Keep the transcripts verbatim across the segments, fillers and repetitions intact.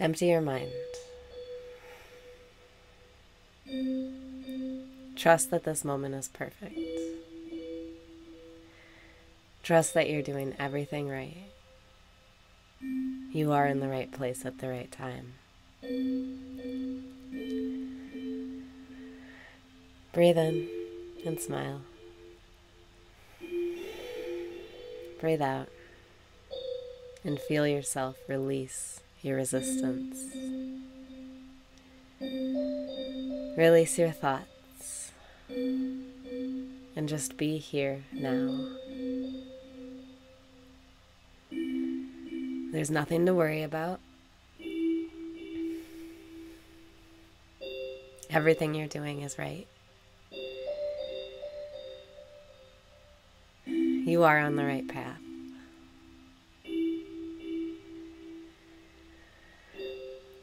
Empty your mind. Trust that this moment is perfect. Trust that you're doing everything right. You are in the right place at the right time. Breathe in and smile. Breathe out and feel yourself release your resistance. Release your thoughts and just be here now. There's nothing to worry about. Everything you're doing is right. You are on the right path.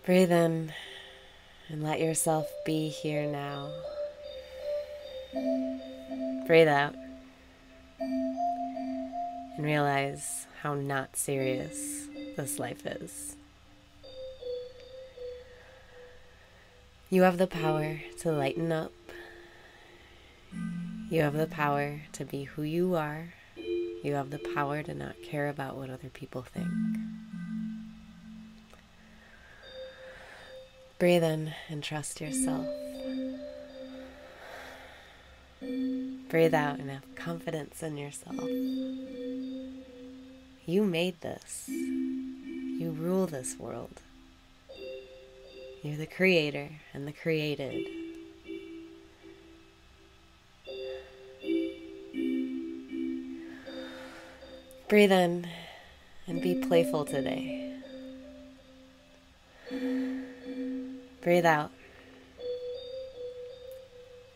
Breathe in and let yourself be here now. Breathe out and realize how not serious this life is. You have the power to lighten up. You have the power to be who you are. You have the power to not care about what other people think. Breathe in and trust yourself. Breathe out and have confidence in yourself. You made this. You rule this world. You're the creator and the created. Breathe in and be playful today. Breathe out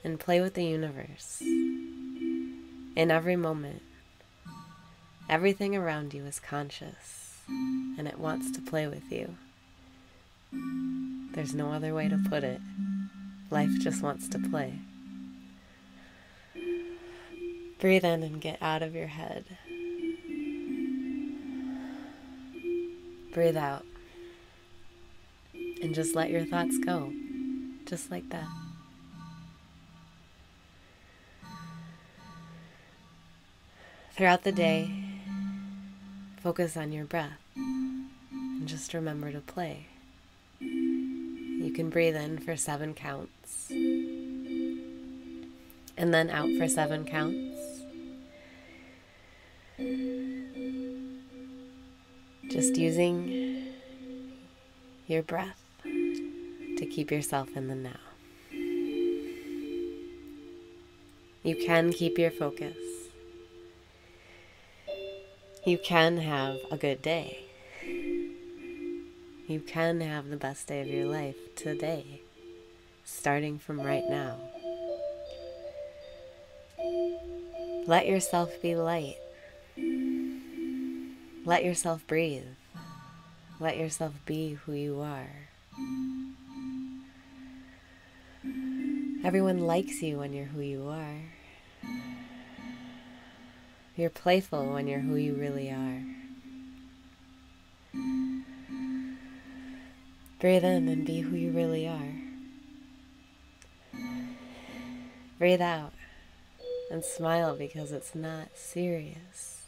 and play with the universe. In every moment, everything around you is conscious and it wants to play with you. There's no other way to put it. Life just wants to play. Breathe in and get out of your head. Breathe out. And just let your thoughts go, just like that. Throughout the day, focus on your breath and just remember to play. You can breathe in for seven counts and then out for seven counts. Just using your breath to keep yourself in the now. You can keep your focus. You can have a good day. You can have the best day of your life today, starting from right now. Let yourself be light. Let yourself breathe. Let yourself be who you are. Everyone likes you when you're who you are. You're playful when you're who you really are. Breathe in and be who you really are. Breathe out and smile because it's not serious.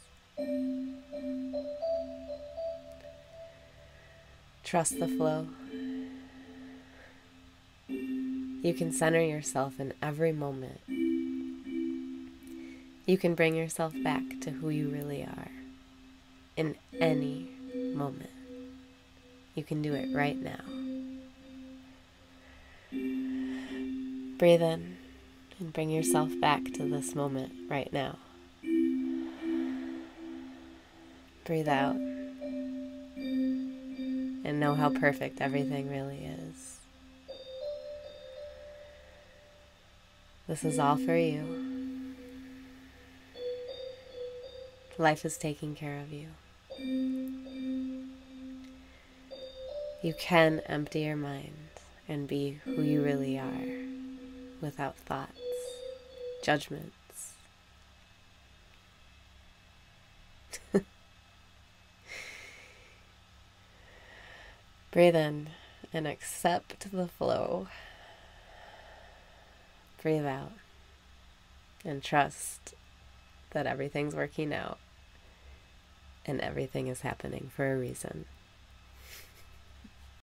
Trust the flow. You can center yourself in every moment. You can bring yourself back to who you really are in any moment. You can do it right now. Breathe in and bring yourself back to this moment right now. Breathe out and know how perfect everything really is. This is all for you. Life is taking care of you. You can empty your mind and be who you really are, without thoughts, judgments. Breathe in and accept the flow. Breathe out and trust that everything's working out and everything is happening for a reason.